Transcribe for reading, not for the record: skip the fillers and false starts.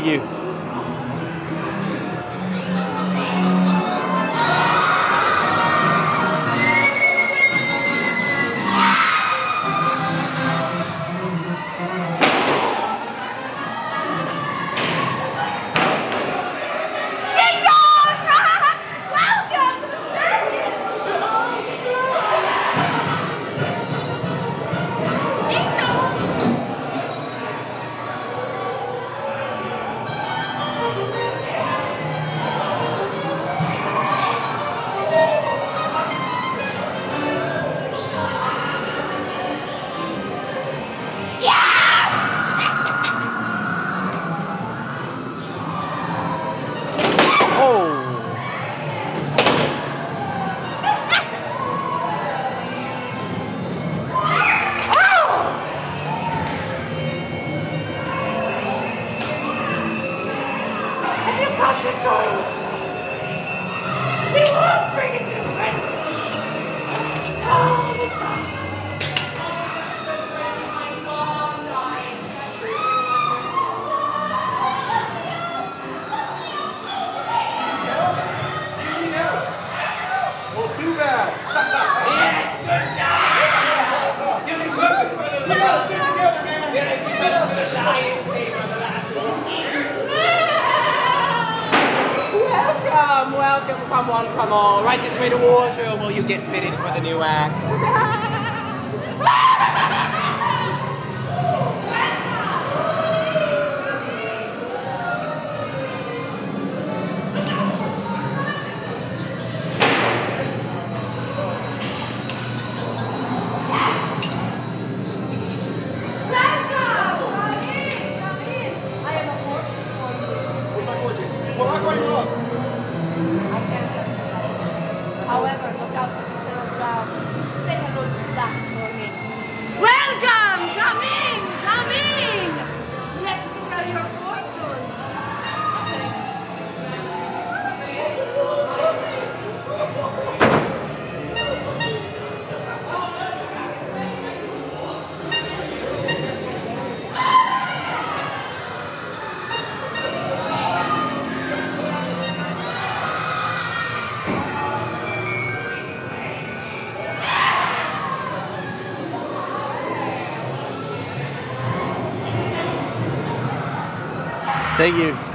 Thank you. Welcome, come on, come on. Right this way to wardrobe while you get fitted for the new act. Thank you.